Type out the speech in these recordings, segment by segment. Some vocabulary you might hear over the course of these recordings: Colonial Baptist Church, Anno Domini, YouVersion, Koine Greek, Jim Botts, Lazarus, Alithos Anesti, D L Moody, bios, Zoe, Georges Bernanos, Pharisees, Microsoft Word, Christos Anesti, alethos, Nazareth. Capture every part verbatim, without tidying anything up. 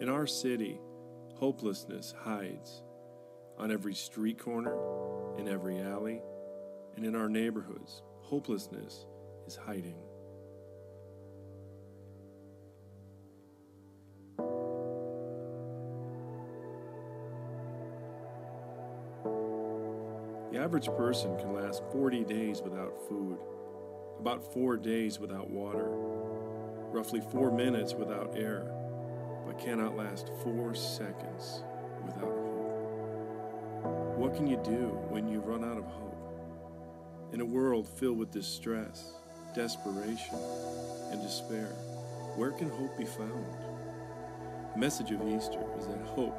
In our city, hopelessness hides on every street corner, in every alley, and in our neighborhoods. Hopelessness is hiding. The average person can last forty days without food, about four days without water, roughly four minutes without air, but cannot last four seconds without hope. What can you do when you run out of hope? In a world filled with distress, desperation, and despair, where can hope be found? The message of Easter is that hope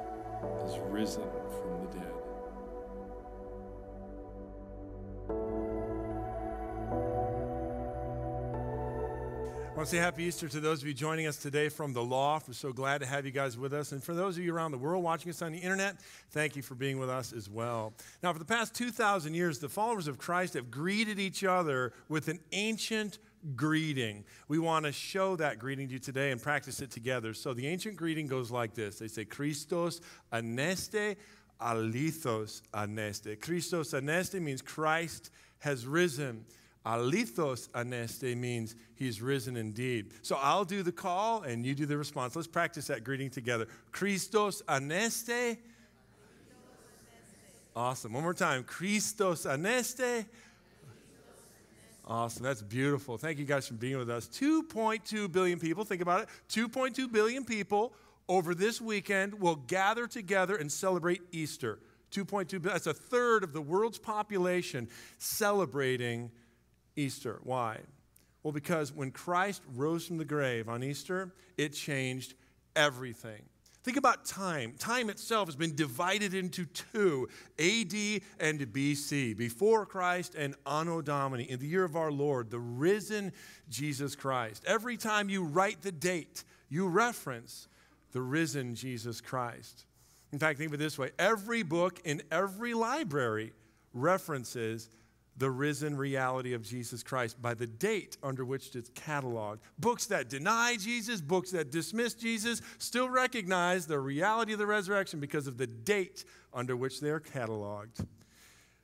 has risen from the dead. I want to say happy Easter to those of you joining us today from the loft. We're so glad to have you guys with us. And for those of you around the world watching us on the internet, thank you for being with us as well. Now, for the past two thousand years, the followers of Christ have greeted each other with an ancient greeting. We want to show that greeting to you today and practice it together. So the ancient greeting goes like this. They say, Christos Anesti, Alithos Anesti. Christos Anesti means Christ has risen. Alithos Anesti means he's risen indeed. So I'll do the call and you do the response. Let's practice that greeting together. Christos Anesti. Awesome. One more time. Christos Anesti. Awesome. That's beautiful. Thank you guys for being with us. two point two billion people. Think about it. two point two billion people over this weekend will gather together and celebrate Easter. two point two billion. That's a third of the world's population celebrating Easter. Why? Well, because when Christ rose from the grave on Easter, it changed everything. Think about time. Time itself has been divided into two, A D and B C, before Christ and Anno Domini, in the year of our Lord, the risen Jesus Christ. Every time you write the date, you reference the risen Jesus Christ. In fact, think of it this way. Every book in every library references the risen reality of Jesus Christ by the date under which it's cataloged. Books that deny Jesus, books that dismiss Jesus, still recognize the reality of the resurrection because of the date under which they are cataloged.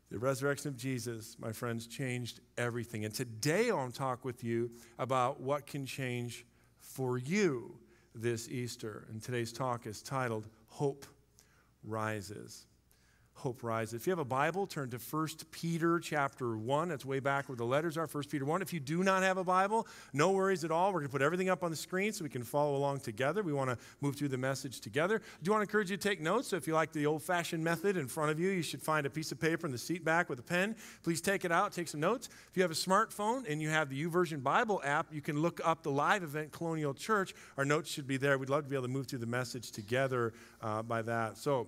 The resurrection of Jesus, my friends, changed everything. And today I want to talk with you about what can change for you this Easter. And today's talk is titled, Hope Rises. Hope rises. If you have a Bible, turn to First Peter chapter one. That's way back where the letters are, First Peter one. If you do not have a Bible, no worries at all. We're going to put everything up on the screen so we can follow along together. We want to move through the message together. I do want to encourage you to take notes. So if you like the old-fashioned method in front of you, you should find a piece of paper in the seat back with a pen. Please take it out, take some notes. If you have a smartphone and you have the YouVersion Bible app, you can look up the live event Colonial Church. Our notes should be there. We'd love to be able to move through the message together uh, by that. So,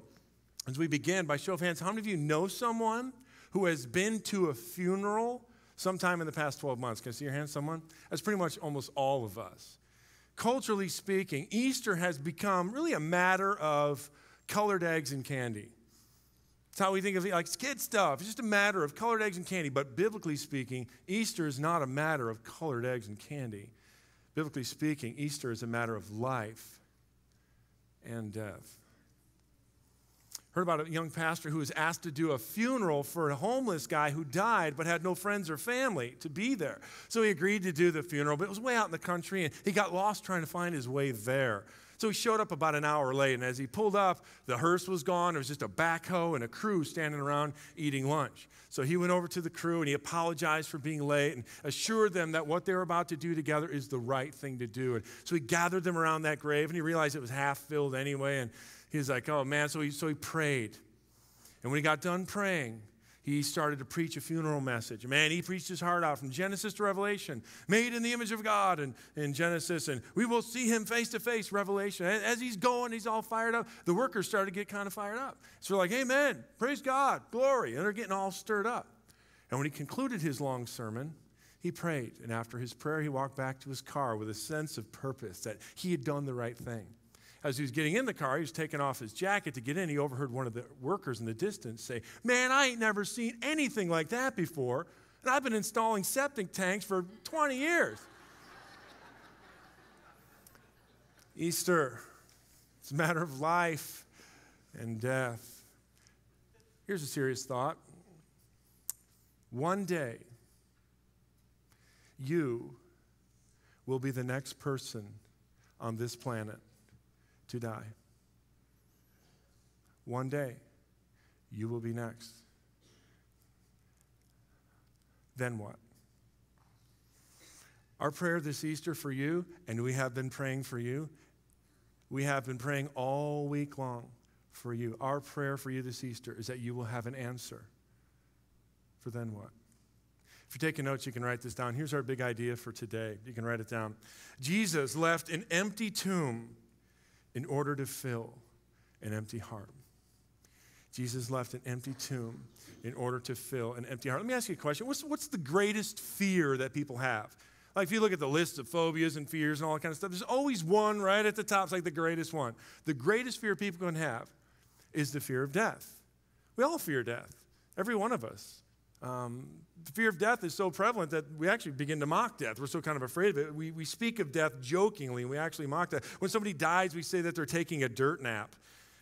as we begin, by show of hands, how many of you know someone who has been to a funeral sometime in the past twelve months? Can I see your hand, someone? That's pretty much almost all of us. Culturally speaking, Easter has become really a matter of colored eggs and candy. It's how we think of it, like it's kid stuff. It's just a matter of colored eggs and candy. But biblically speaking, Easter is not a matter of colored eggs and candy. Biblically speaking, Easter is a matter of life and death. Heard about a young pastor who was asked to do a funeral for a homeless guy who died but had no friends or family to be there. So he agreed to do the funeral, but it was way out in the country, and he got lost trying to find his way there. So he showed up about an hour late, and as he pulled up, the hearse was gone. There was just a backhoe and a crew standing around eating lunch. So he went over to the crew, and he apologized for being late and assured them that what they were about to do together is the right thing to do. And so he gathered them around that grave, and he realized it was half filled anyway, and he was like, oh, man, so he, so he prayed. And when he got done praying, he started to preach a funeral message. Man, he preached his heart out from Genesis to Revelation, made in the image of God in, in Genesis, and we will see him face to face, Revelation. As he's going, he's all fired up. The workers started to get kind of fired up. So they're like, amen, praise God, glory. And they're getting all stirred up. And when he concluded his long sermon, he prayed. And after his prayer, he walked back to his car with a sense of purpose that he had done the right thing. As he was getting in the car, he was taking off his jacket to get in. He overheard one of the workers in the distance say, man, I ain't never seen anything like that before. And I've been installing septic tanks for twenty years. Easter, It's a matter of life and death. Here's a serious thought. One day, you will be the next person on this planet to die. One day, you will be next. Then what? Our prayer this Easter for you, and we have been praying for you, we have been praying all week long for you. Our prayer for you this Easter is that you will have an answer for then what? If you're taking notes, you can write this down. Here's our big idea for today. You can write it down. Jesus left an empty tomb in order to fill an empty heart. Jesus left an empty tomb in order to fill an empty heart. Let me ask you a question. What's, what's the greatest fear that people have? Like if you look at the list of phobias and fears and all that kind of stuff, there's always one right at the top. It's like the greatest one. The greatest fear people can have is the fear of death. We all fear death, every one of us. Um, the fear of death is so prevalent that we actually begin to mock death. We're so kind of afraid of it. We, we speak of death jokingly, and we actually mock death. When somebody dies, we say that they're taking a dirt nap.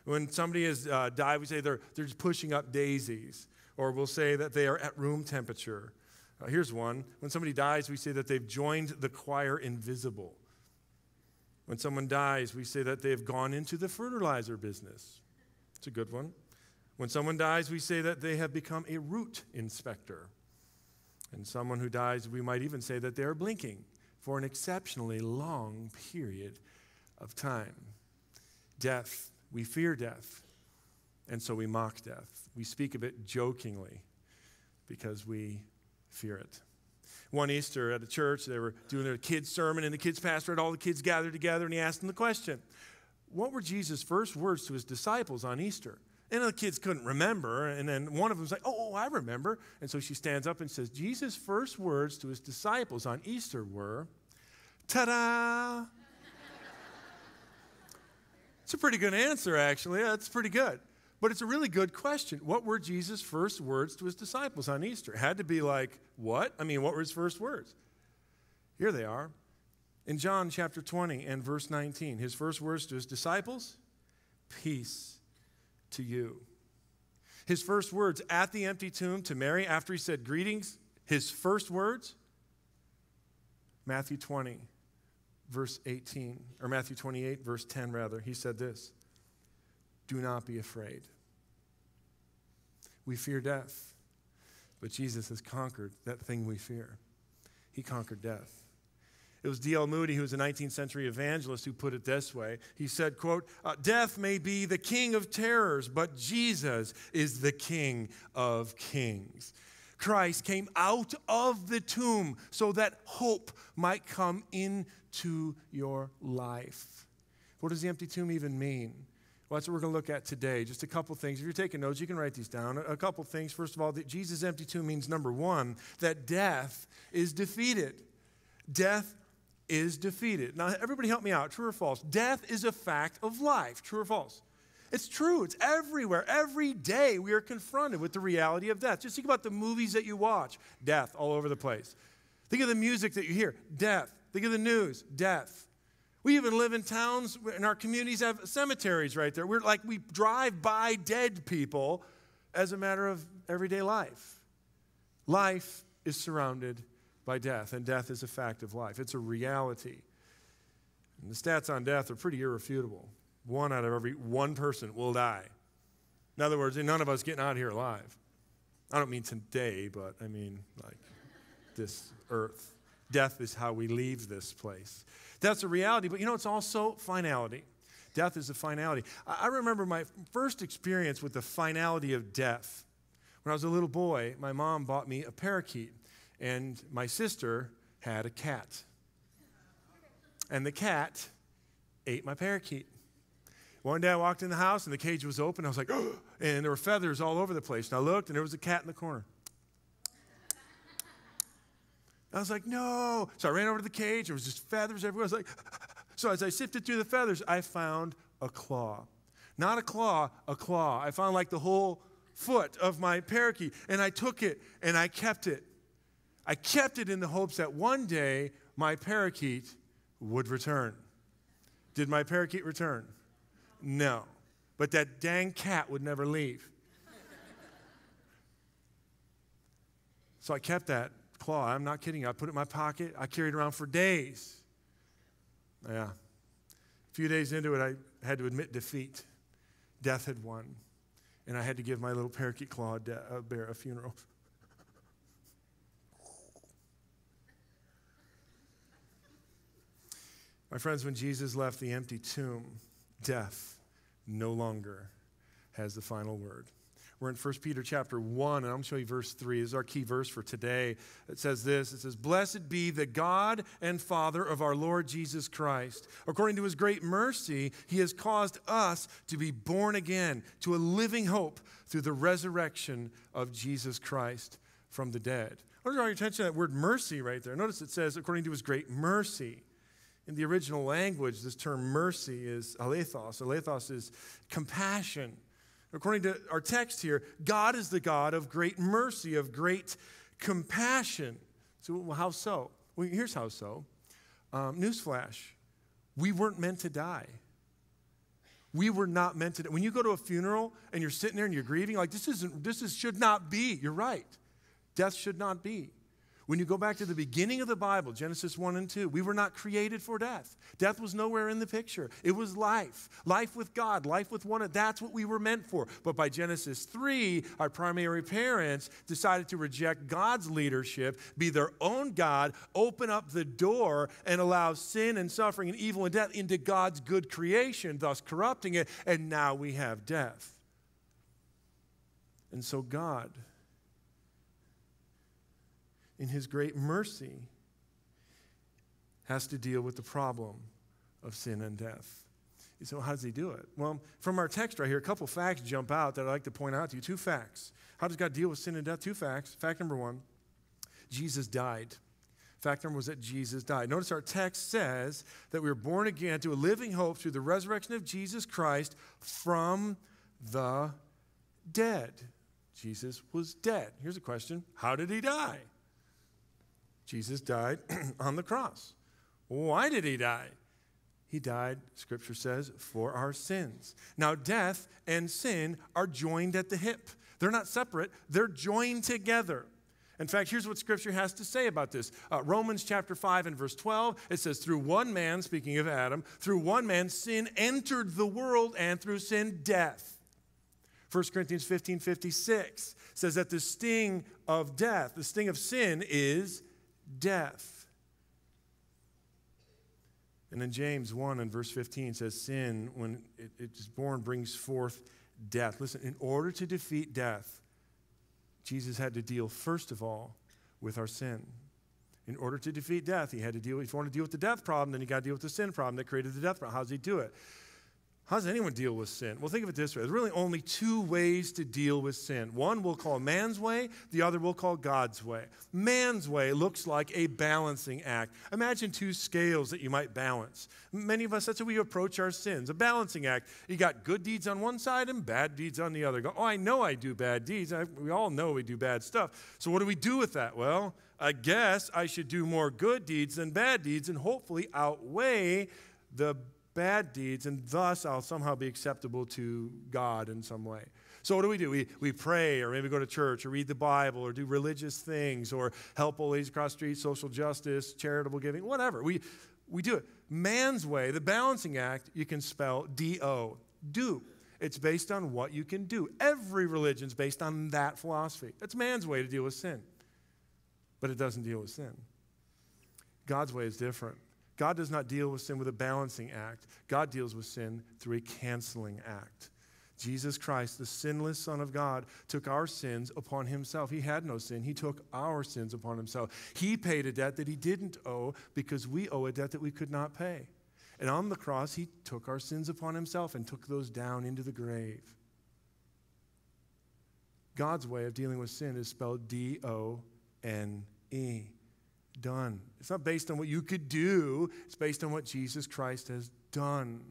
When somebody has uh, died, we say they're, they're just pushing up daisies, or we'll say that they are at room temperature. Uh, here's one. When somebody dies, we say that they've joined the choir invisible. When someone dies, we say that they've gone into the fertilizer business. It's a good one. When someone dies, we say that they have become a root inspector. And someone who dies, we might even say that they are blinking for an exceptionally long period of time. Death, we fear death, and so we mock death. We speak of it jokingly because we fear it. One Easter at a church, they were doing their kids' sermon, and the kids' pastor had all the kids gathered together, and he asked them the question, what were Jesus' first words to his disciples on Easter? And the kids couldn't remember, and then one of them was like, oh, oh, I remember. And so she stands up and says, Jesus' first words to his disciples on Easter were, ta-da! It's a pretty good answer, actually. That's pretty good. But it's a really good question. What were Jesus' first words to his disciples on Easter? It had to be like, what? I mean, what were his first words? Here they are. In John chapter twenty and verse nineteen, his first words to his disciples, peace to you. His first words at the empty tomb to Mary after he said greetings, his first words, Matthew twenty, verse eighteen, or Matthew twenty-eight, verse ten rather, he said this, do not be afraid. We fear death, but Jesus has conquered that thing we fear. He conquered death. It was D L Moody, who was a nineteenth century evangelist, who put it this way. He said, quote, death may be the king of terrors, but Jesus is the King of kings. Christ came out of the tomb so that hope might come into your life. What does the empty tomb even mean? Well, that's what we're going to look at today. Just a couple things. If you're taking notes, you can write these down. A couple things. First of all, that Jesus' empty tomb means, number one, that death is defeated. Death is defeated. Now, everybody help me out. True or false? Death is a fact of life. True or false? It's true. It's everywhere. Every day we are confronted with the reality of death. Just think about the movies that you watch. Death all over the place. Think of the music that you hear. Death. Think of the news. Death. We even live in towns, and our communities have cemeteries right there. We're like, we drive by dead people as a matter of everyday life. Life is surrounded by death, and death is a fact of life. It's a reality. And the stats on death are pretty irrefutable. One out of every one person will die. In other words, none of us getting out of here alive. I don't mean today, but I mean like this earth. Death is how we leave this place. That's a reality, but you know, it's also finality. Death is a finality. I remember my first experience with the finality of death. When I was a little boy, my mom bought me a parakeet. And my sister had a cat. And the cat ate my parakeet. One day I walked in the house and the cage was open. I was like, oh! And there were feathers all over the place. And I looked and there was a cat in the corner. I was like, no. So I ran over to the cage. There was just feathers everywhere. I was like, so as I sifted through the feathers, I found a claw. Not a claw, a claw. I found like the whole foot of my parakeet. And I took it and I kept it. I kept it in the hopes that one day my parakeet would return. Did my parakeet return? No. But that dang cat would never leave. So I kept that claw. I'm not kidding. I put it in my pocket. I carried it around for days. Yeah. A few days into it, I had to admit defeat. Death had won. And I had to give my little parakeet claw a, de- a bear a funeral. My friends, when Jesus left the empty tomb, death no longer has the final word. We're in First Peter chapter one, and I'm going to show you verse three. This is our key verse for today. It says this. It says, "Blessed be the God and Father of our Lord Jesus Christ. According to his great mercy, he has caused us to be born again to a living hope through the resurrection of Jesus Christ from the dead." I want to draw your attention to that word mercy right there. Notice it says, according to his great mercy. In the original language, this term mercy is alethos. Alethos is compassion. According to our text here, God is the God of great mercy, of great compassion. So well, how so? Well, here's how so. Um, newsflash, we weren't meant to die. We were not meant to die. When you go to a funeral and you're sitting there and you're grieving, like this isn't, this is, should not be. You're right. Death should not be. When you go back to the beginning of the Bible, Genesis one and two, we were not created for death. Death was nowhere in the picture. It was life. Life with God, life with one another. That's what we were meant for. But by Genesis three, our primary parents decided to reject God's leadership, be their own God, open up the door, and allow sin and suffering and evil and death into God's good creation, thus corrupting it. And now we have death. And so God, in his great mercy, has to deal with the problem of sin and death. So how does he do it? Well, from our text right here, a couple facts jump out that I'd like to point out to you. Two facts. How does God deal with sin and death? Two facts. Fact number one, Jesus died. Fact number was that Jesus died. Notice our text says that we were born again to a living hope through the resurrection of Jesus Christ from the dead. Jesus was dead. Here's a question. How did he die? Jesus died on the cross. Why did he die? He died, Scripture says, for our sins. Now, death and sin are joined at the hip. They're not separate. They're joined together. In fact, here's what Scripture has to say about this. Uh, Romans chapter five and verse twelve, it says, through one man, speaking of Adam, through one man sin entered the world, and through sin death. First Corinthians fifteen fifty-six says that the sting of death, the sting of sin is death. And then James one and verse fifteen says, sin, when it, it is born, brings forth death. Listen, in order to defeat death, Jesus had to deal, first of all, with our sin. In order to defeat death, he had to deal with, if you want to deal with the death problem, then you got to deal with the sin problem that created the death problem. How does he do it? How does anyone deal with sin? Well, think of it this way. There's really only two ways to deal with sin. One we'll call man's way. The other we'll call God's way. Man's way looks like a balancing act. Imagine two scales that you might balance. Many of us, that's how we approach our sins, a balancing act. You got good deeds on one side and bad deeds on the other. Go, oh, I know I do bad deeds. I, we all know we do bad stuff. So what do we do with that? Well, I guess I should do more good deeds than bad deeds and hopefully outweigh the bad deeds, and thus I'll somehow be acceptable to God in some way. So what do we do? We, we pray, or maybe go to church, or read the Bible, or do religious things, or help old ladies across the street, social justice, charitable giving, whatever. We, we do it. Man's way, the balancing act, you can spell D O, do. It's based on what you can do. Every religion's based on that philosophy. That's man's way to deal with sin. But it doesn't deal with sin. God's way is different. God does not deal with sin with a balancing act. God deals with sin through a canceling act. Jesus Christ, the sinless Son of God, took our sins upon himself. He had no sin. He took our sins upon himself. He paid a debt that he didn't owe because we owe a debt that we could not pay. And on the cross, he took our sins upon himself and took those down into the grave. God's way of dealing with sin is spelled D O N E. Done. It's not based on what you could do. It's based on what Jesus Christ has done.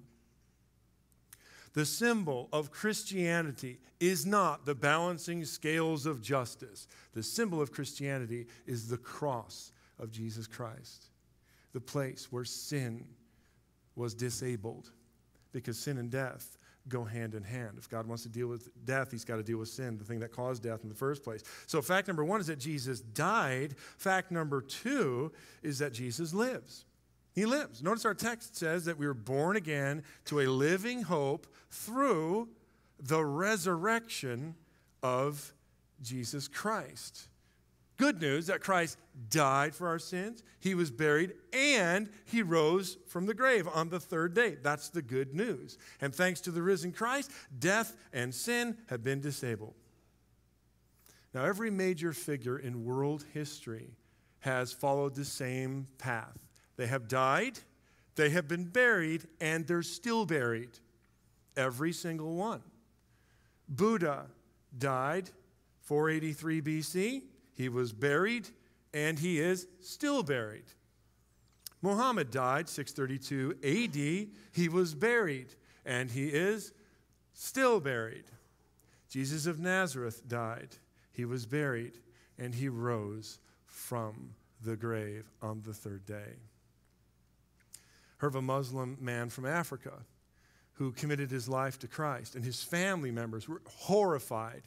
The symbol of Christianity is not the balancing scales of justice. The symbol of Christianity is the cross of Jesus Christ, the place where sin was disabled because sin and death go hand in hand. If God wants to deal with death, he's got to deal with sin, the thing that caused death in the first place. So fact number one is that Jesus died. Fact number two is that Jesus lives. He lives. Notice our text says that we were born again to a living hope through the resurrection of Jesus Christ. Good news that Christ died for our sins, he was buried, and he rose from the grave on the third day. That's the good news. And thanks to the risen Christ, death and sin have been disabled. Now, every major figure in world history has followed the same path. They have died, they have been buried, and they're still buried. Every single one. Buddha died four eighty-three B C, he was buried, and he is still buried. Muhammad died six thirty-two A D, he was buried, and he is still buried. Jesus of Nazareth died, he was buried, and he rose from the grave on the third day. Heard of a Muslim man from Africa who committed his life to Christ, and his family members were horrified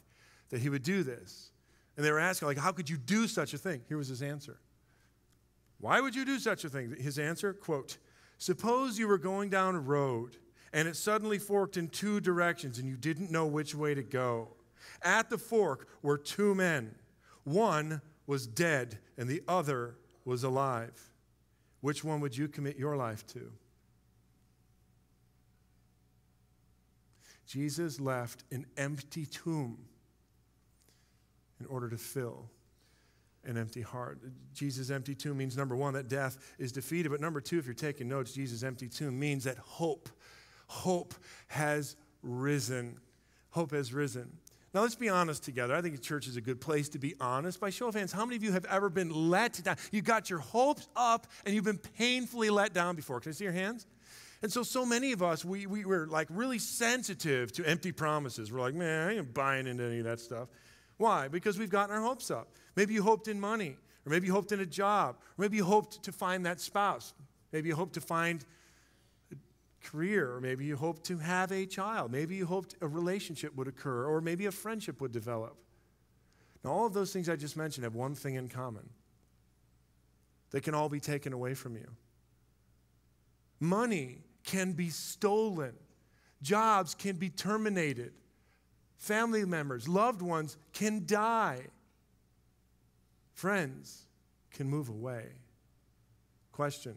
that he would do this. And they were asking, like, how could you do such a thing? Here was his answer. Why would you do such a thing? His answer, quote, suppose you were going down a road and it suddenly forked in two directions and you didn't know which way to go. At the fork were two men. One was dead and the other was alive. Which one would you commit your life to? Jesus left an empty tomb in order to fill an empty heart. Jesus' empty tomb means, number one, that death is defeated. But number two, if you're taking notes, Jesus' empty tomb means that hope, hope has risen. Hope has risen. Now, let's be honest together. I think the church is a good place to be honest. By show of hands, how many of you have ever been let down? You got your hopes up, and you've been painfully let down before. Can I see your hands? And so, so many of us, we, we were like really sensitive to empty promises. We're like, man, I ain't buying into any of that stuff. Why? Because we've gotten our hopes up. Maybe you hoped in money, or maybe you hoped in a job, or maybe you hoped to find that spouse. Maybe you hoped to find a career, or maybe you hoped to have a child. Maybe you hoped a relationship would occur, or maybe a friendship would develop. Now, all of those things I just mentioned have one thing in common. They can all be taken away from you. Money can be stolen. Jobs can be terminated. Family members, loved ones can die. Friends can move away. Question,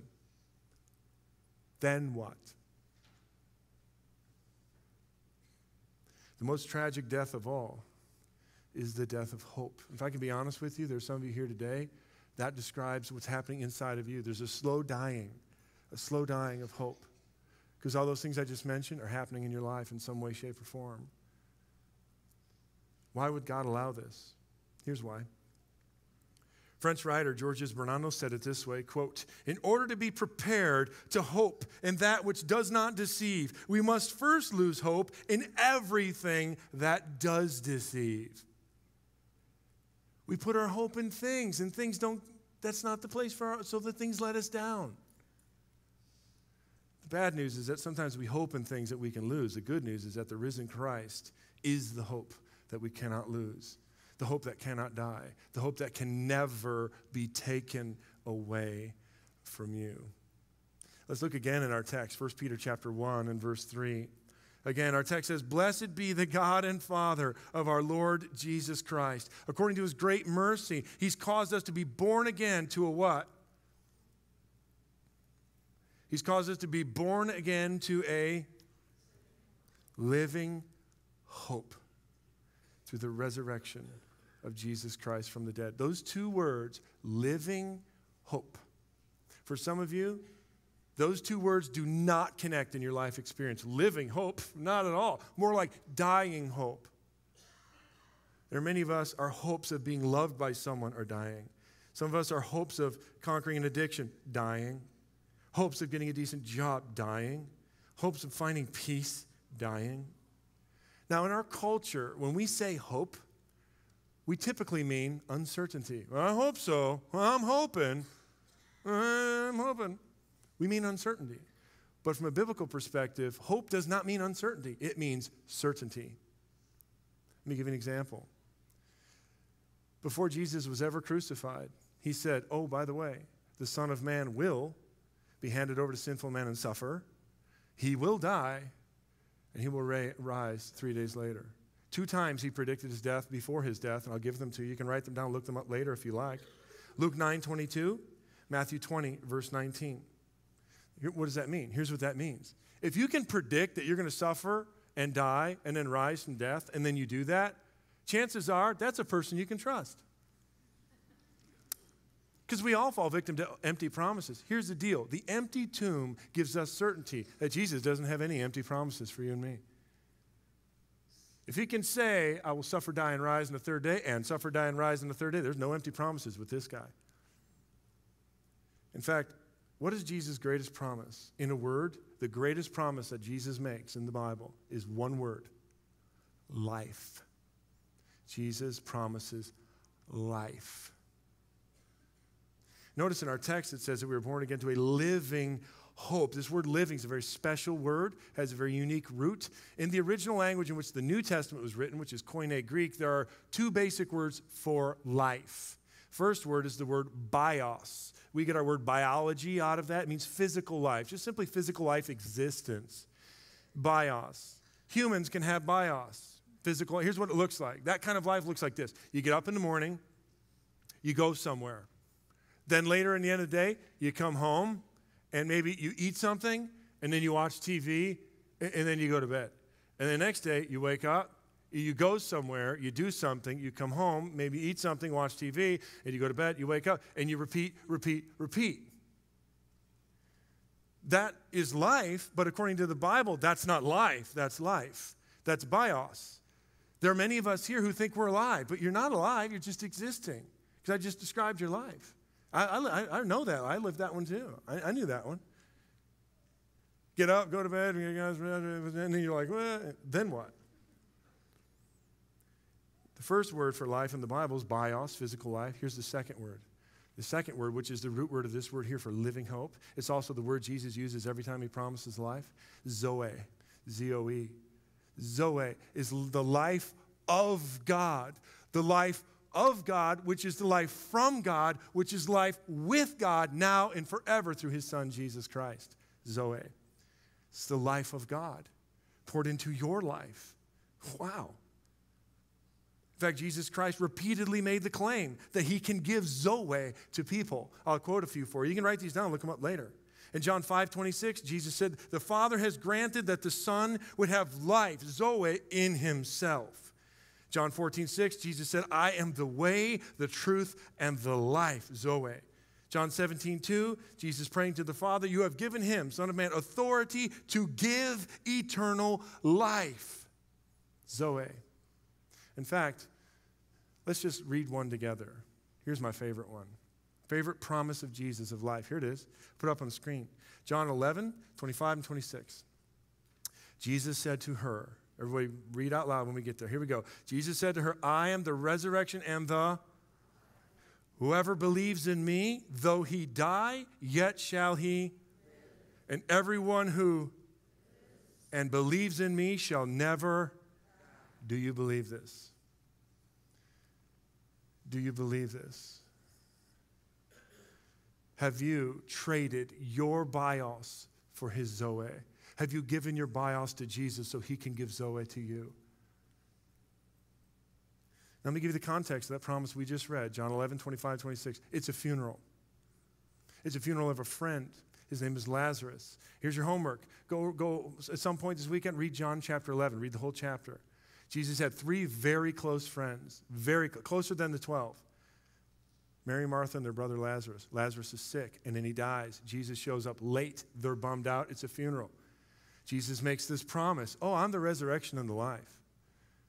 then what? The most tragic death of all is the death of hope. If I can be honest with you, there's some of you here today, that describes what's happening inside of you. There's a slow dying, a slow dying of hope. Because all those things I just mentioned are happening in your life in some way, shape, or form. Why would God allow this? Here's why. French writer Georges Bernanos said it this way, quote, in order to be prepared to hope in that which does not deceive, we must first lose hope in everything that does deceive. We put our hope in things, and things don't, that's not the place for our, so the things let us down. The bad news is that sometimes we hope in things that we can lose. The good news is that the risen Christ is the hope that we cannot lose, the hope that cannot die, the hope that can never be taken away from you. Let's look again in our text, First Peter chapter one and verse three. Again, our text says, blessed be the God and Father of our Lord Jesus Christ. According to his great mercy, he's caused us to be born again to a what? He's caused us to be born again to a living hope. Through the resurrection of Jesus Christ from the dead. Those two words, living hope. For some of you, those two words do not connect in your life experience. Living hope, not at all. More like dying hope. There are many of us, our hopes of being loved by someone are dying. Some of us, our hopes of conquering an addiction, dying. Hopes of getting a decent job, dying. Hopes of finding peace, dying. Now, in our culture, when we say hope, we typically mean uncertainty. Well, I hope so. Well, I'm hoping. I'm hoping. We mean uncertainty. But from a biblical perspective, hope does not mean uncertainty. It means certainty. Let me give you an example. Before Jesus was ever crucified, he said, oh, by the way, the Son of Man will be handed over to sinful men and suffer. He will die, and he will rise three days later. Two times he predicted his death before his death, and I'll give them to you. You can write them down, look them up later if you like. Luke nine twenty-two, Matthew twenty, verse nineteen. What does that mean? Here's what that means. If you can predict that you're going to suffer and die and then rise from death, and then you do that, chances are that's a person you can trust. Because we all fall victim to empty promises. Here's the deal. The empty tomb gives us certainty that Jesus doesn't have any empty promises for you and me. If he can say, I will suffer, die, and rise on the third day, and suffer, die, and rise on the third day, there's no empty promises with this guy. In fact, what is Jesus' greatest promise? In a word, the greatest promise that Jesus makes in the Bible is one word, life. Jesus promises life. Notice in our text it says that we were born again to a living hope. This word living is a very special word, has a very unique root. In the original language in which the New Testament was written, which is Koine Greek, there are two basic words for life. First word is the word bios. We get our word biology out of that. It means physical life, just simply physical life existence. Bios. Humans can have bios. Physical. Here's what it looks like. That kind of life looks like this. You get up in the morning, you go somewhere. Then later in the end of the day, you come home, and maybe you eat something, and then you watch T V, and then you go to bed. And the next day, you wake up, you go somewhere, you do something, you come home, maybe eat something, watch T V, and you go to bed, you wake up, and you repeat, repeat, repeat. That is life, but according to the Bible, that's not life, that's life. That's bios. There are many of us here who think we're alive, but you're not alive, you're just existing, because I just described your life. I, I, I know that. I lived that one too. I, I knew that one. Get up, go to bed, and then you're like, well, then what? The first word for life in the Bible is bios, physical life. Here's the second word. The second word, which is the root word of this word here for living hope. It's also the word Jesus uses every time he promises life. Zoe, Z O E. Zoe is the life of God, the life of God, which is the life from God, which is life with God now and forever through his son, Jesus Christ. Zoe. It's the life of God poured into your life. Wow. In fact, Jesus Christ repeatedly made the claim that he can give Zoe to people. I'll quote a few for you. You can write these down, look them up later. In John five twenty-six, Jesus said, the Father has granted that the Son would have life, Zoe, in himself. John fourteen six, Jesus said, I am the way, the truth, and the life, Zoe. John seventeen two, Jesus praying to the Father, you have given him, Son of Man, authority to give eternal life, Zoe. In fact, let's just read one together. Here's my favorite one. Favorite promise of Jesus of life. Here it is. Put it up on the screen. John eleven twenty-five and twenty-six. Jesus said to her, everybody read out loud when we get there. Here we go. Jesus said to her, I am the resurrection and the... Whoever believes in me, though he die, yet shall he... And everyone who... And believes in me shall never... Do you believe this? Do you believe this? Have you traded your bios for his Zoe? Have you given your bios to Jesus so he can give Zoe to you? Now, let me give you the context of that promise we just read, John eleven twenty-five, twenty-six. It's a funeral. It's a funeral of a friend. His name is Lazarus. Here's your homework. Go, go at some point this weekend, read John chapter eleven. Read the whole chapter. Jesus had three very close friends, very cl- closer than the twelve. Mary, Martha, and their brother Lazarus. Lazarus is sick, and then he dies. Jesus shows up late. They're bummed out. It's a funeral. Jesus makes this promise. Oh, I'm the resurrection and the life.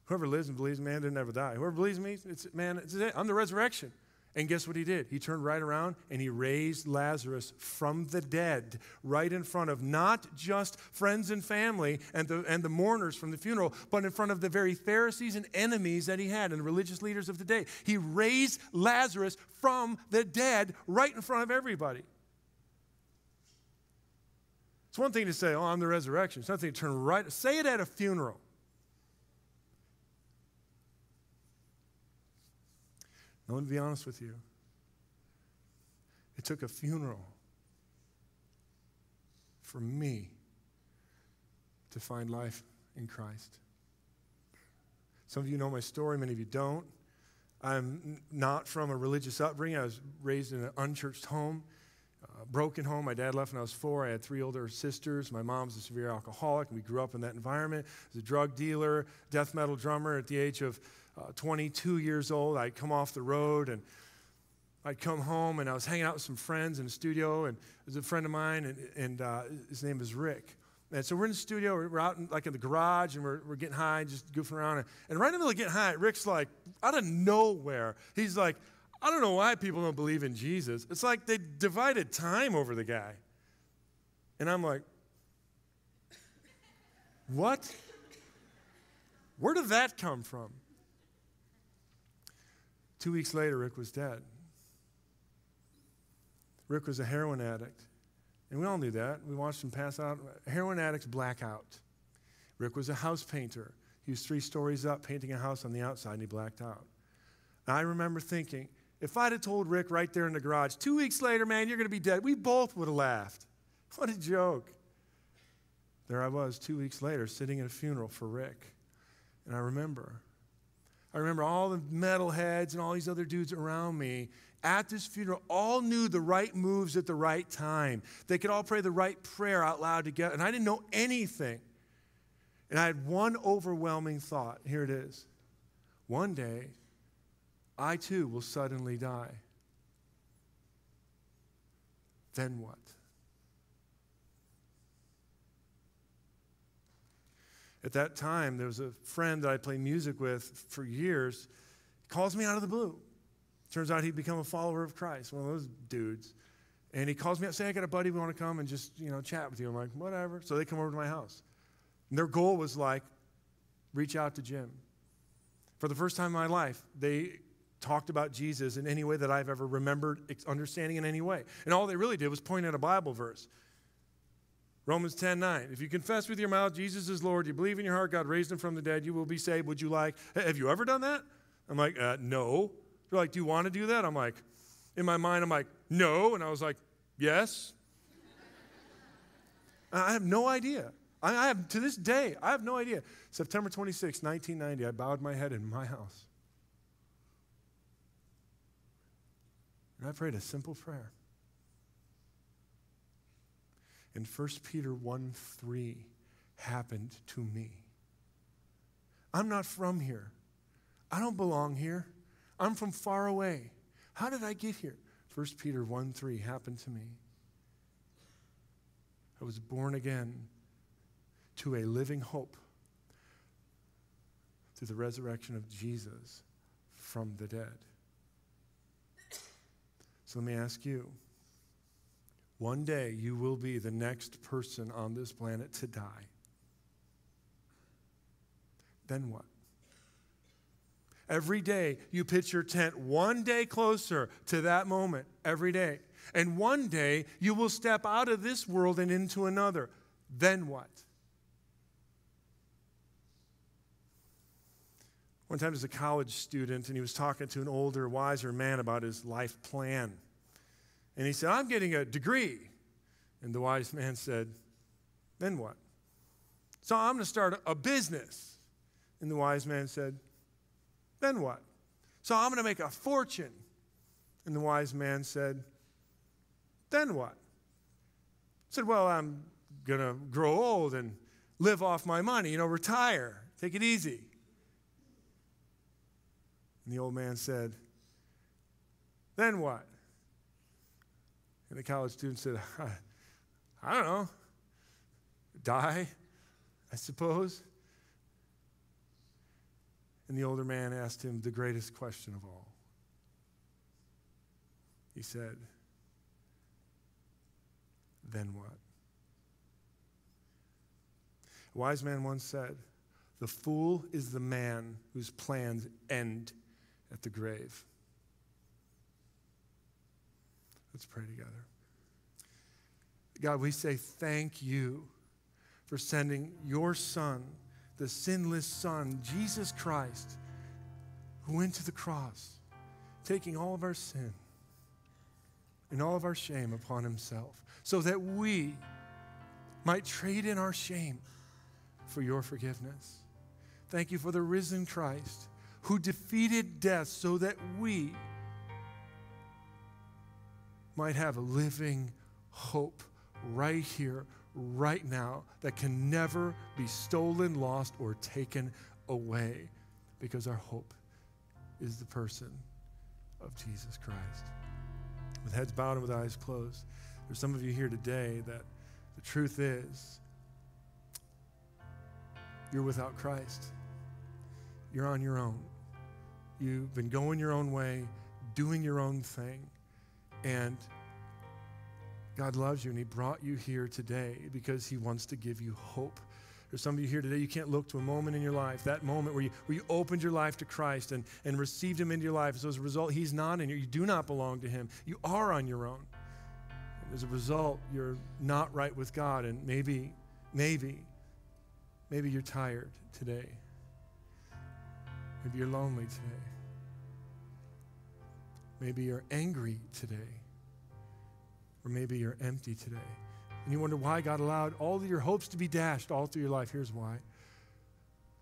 Whoever lives and believes, man, they'll never die. Whoever believes me, it's, man, it's it. I'm the resurrection. And guess what he did? He turned right around and he raised Lazarus from the dead right in front of not just friends and family and the, and the mourners from the funeral, but in front of the very Pharisees and enemies that he had and the religious leaders of the day. He raised Lazarus from the dead right in front of everybody. It's one thing to say, oh, I'm the resurrection. It's nothing to turn right. Say it at a funeral. I'm going to be honest with you. It took a funeral for me to find life in Christ. Some of you know my story. Many of you don't. I'm not from a religious upbringing. I was raised in an unchurched home, a broken home. My dad left when I was four. I had three older sisters. My mom's a severe alcoholic, and we grew up in that environment. I was a drug dealer, death metal drummer. At the age of uh, twenty-two years old, I'd come off the road, and I'd come home, and I was hanging out with some friends in the studio, and there's a friend of mine, and, and uh, his name is Rick. And so we're in the studio, we're out in, like in the garage, and we're, we're getting high, just goofing around. And, and right in the middle of getting high, Rick's like, out of nowhere, he's like, I don't know why people don't believe in Jesus. It's like they divided time over the guy. And I'm like, what? Where did that come from? Two weeks later, Rick was dead. Rick was a heroin addict. And we all knew that. We watched him pass out. Heroin addicts black out. Rick was a house painter. He was three stories up painting a house on the outside, and he blacked out. And I remember thinking, if I'd have told Rick right there in the garage, two weeks later, man, you're going to be dead, we both would have laughed. What a joke. There I was two weeks later sitting at a funeral for Rick. And I remember. I remember all the metalheads and all these other dudes around me at this funeral, all knew the right moves at the right time. They could all pray the right prayer out loud together, and I didn't know anything. And I had one overwhelming thought. Here it is. One day, I too will suddenly die. Then what? At that time, there was a friend that I played music with for years. He calls me out of the blue. Turns out he'd become a follower of Christ, one of those dudes. And he calls me up saying, I got a buddy, we want to come and just, you know, chat with you. I'm like, whatever. So they come over to my house. And their goal was like, reach out to Jim. For the first time in my life, they talked about Jesus in any way that I've ever remembered understanding in any way. And all they really did was point at a Bible verse. Romans ten nine, if you confess with your mouth Jesus is Lord, you believe in your heart God raised him from the dead, you will be saved. Would you like, have you ever done that? I'm like, uh, no. They're like, do you want to do that? I'm like, in my mind, I'm like, no. And I was like, yes. I have no idea. I have, to this day, I have no idea. September twenty-sixth, nineteen ninety, I bowed my head in my house. And I prayed a simple prayer. And First Peter one three happened to me. I'm not from here. I don't belong here. I'm from far away. How did I get here? First Peter one three happened to me. I was born again to a living hope through the resurrection of Jesus from the dead. So let me ask you, one day you will be the next person on this planet to die. Then what? Every day you pitch your tent one day closer to that moment, every day. And one day you will step out of this world and into another. Then what? One time as a college student, and he was talking to an older, wiser man about his life plan. And he said, I'm getting a degree. And the wise man said, then what? So I'm going to start a business. And the wise man said, then what? So I'm going to make a fortune. And the wise man said, then what? He said, well, I'm going to grow old and live off my money, you know, retire, take it easy. And the old man said, then what? And the college student said, I, I don't know, die, I suppose. And the older man asked him the greatest question of all. He said, then what? A wise man once said, the fool is the man whose plans end at the grave. Let's pray together. God, we say thank you for sending your Son, the sinless Son, Jesus Christ, who went to the cross, taking all of our sin and all of our shame upon himself, so that we might trade in our shame for your forgiveness. Thank you for the risen Christ who defeated death so that we might have a living hope right here, right now, that can never be stolen, lost, or taken away, because our hope is the person of Jesus Christ. With heads bowed and with eyes closed, there's some of you here today that the truth is you're without Christ. You're on your own. You've been going your own way, doing your own thing, and God loves you, and he brought you here today because he wants to give you hope. There's some of you here today, you can't look to a moment in your life, that moment where you, where you opened your life to Christ and, and received him into your life. So as a result, he's not in you. You do not belong to him. You are on your own. And as a result, you're not right with God, and maybe, maybe, maybe you're tired today. Maybe you're lonely today. Maybe you're angry today. Or maybe you're empty today. And you wonder why God allowed all of your hopes to be dashed all through your life. Here's why.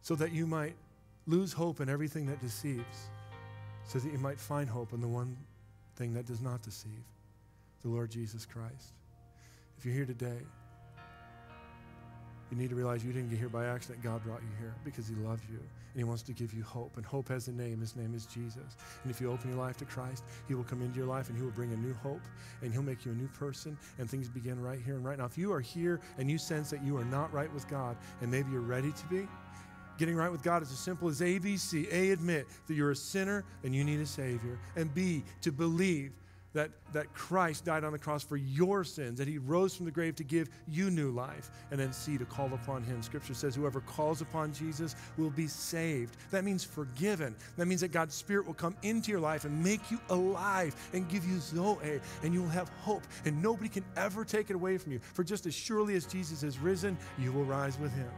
So that you might lose hope in everything that deceives. So that you might find hope in the one thing that does not deceive. The Lord Jesus Christ. If you're here today, you need to realize you didn't get here by accident. God brought you here because he loves you. And he wants to give you hope. And hope has a name. His name is Jesus. And if you open your life to Christ, he will come into your life and he will bring a new hope. And he'll make you a new person. And things begin right here and right now. If you are here and you sense that you are not right with God, and maybe you're ready to be, getting right with God is as simple as A B C. A, admit that you're a sinner and you need a Savior. And B, to believe that, that Christ died on the cross for your sins, that he rose from the grave to give you new life, and then see, to call upon him. Scripture says whoever calls upon Jesus will be saved. That means forgiven. That means that God's Spirit will come into your life and make you alive and give you Zoe, and you will have hope, and nobody can ever take it away from you. For just as surely as Jesus is risen, you will rise with him.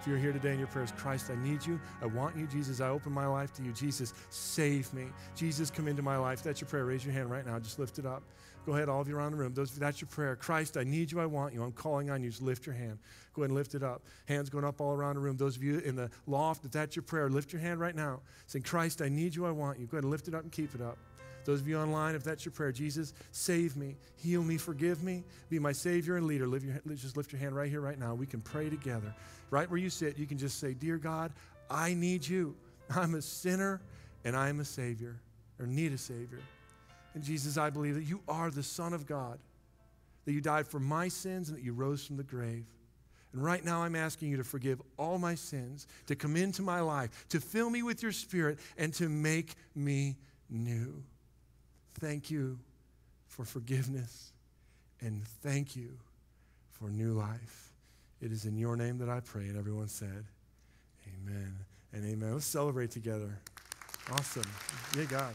If you're here today in your prayers, Christ, I need you. I want you. Jesus, I open my life to you. Jesus, save me. Jesus, come into my life. That's your prayer. Raise your hand right now. Just lift it up. Go ahead, all of you around the room. Those, that's your prayer. Christ, I need you. I want you. I'm calling on you. Just lift your hand. Go ahead and lift it up. Hands going up all around the room. Those of you in the loft, if that's your prayer, lift your hand right now. Saying, Christ, I need you. I want you. Go ahead and lift it up and keep it up. Those of you online, if that's your prayer, Jesus, save me, heal me, forgive me, be my Savior and leader. Live your, just lift your hand right here, right now. We can pray together. Right where you sit, you can just say, dear God, I need you. I'm a sinner and I'm a Savior, or need a Savior. And Jesus, I believe that you are the Son of God, that you died for my sins and that you rose from the grave. And right now I'm asking you to forgive all my sins, to come into my life, to fill me with your Spirit, and to make me new. Thank you for forgiveness, and thank you for new life. It is in your name that I pray, and everyone said, amen and amen. Let's celebrate together. Awesome. Yay, God.